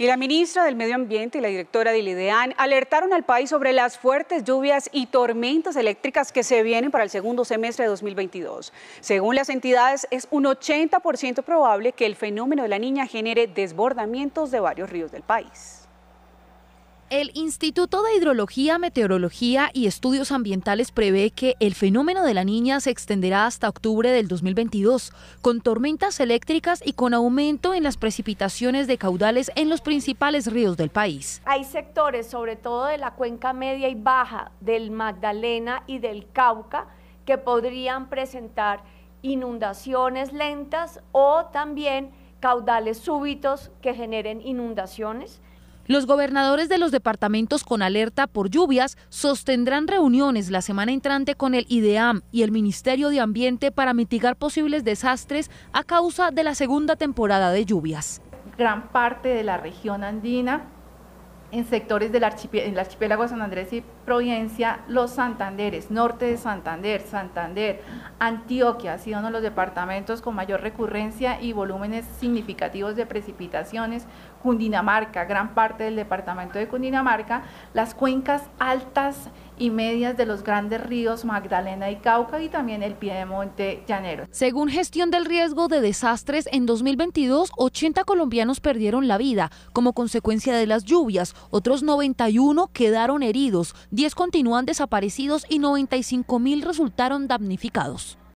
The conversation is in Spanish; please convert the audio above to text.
Y la ministra del Medio Ambiente y la directora del Ideam alertaron al país sobre las fuertes lluvias y tormentas eléctricas que se vienen para el segundo semestre de 2022. Según las entidades, es un 80% probable que el fenómeno de la Niña genere desbordamientos de varios ríos del país. El Instituto de Hidrología, Meteorología y Estudios Ambientales prevé que el fenómeno de la Niña se extenderá hasta octubre del 2022, con tormentas eléctricas y con aumento en las precipitaciones de caudales en los principales ríos del país. Hay sectores, sobre todo de la cuenca media y baja, del Magdalena y del Cauca, que podrían presentar inundaciones lentas o también caudales súbitos que generen inundaciones. Los gobernadores de los departamentos con alerta por lluvias sostendrán reuniones la semana entrante con el Ideam y el Ministerio de Ambiente para mitigar posibles desastres a causa de la segunda temporada de lluvias. Gran parte de la región andina, en sectores del archipiélago de San Andrés y Providencia, los Santanderes, norte de Santander, Antioquia, ha sido uno de los departamentos con mayor recurrencia y volúmenes significativos de precipitaciones, Cundinamarca, gran parte del departamento de Cundinamarca, las cuencas altas y medias de los grandes ríos Magdalena y Cauca y también el piedemonte llanero. Según Gestión del Riesgo de Desastres, en 2022, 80 colombianos perdieron la vida como consecuencia de las lluvias, otros 91 quedaron heridos, 10 continúan desaparecidos y 95.000 resultaron damnificados.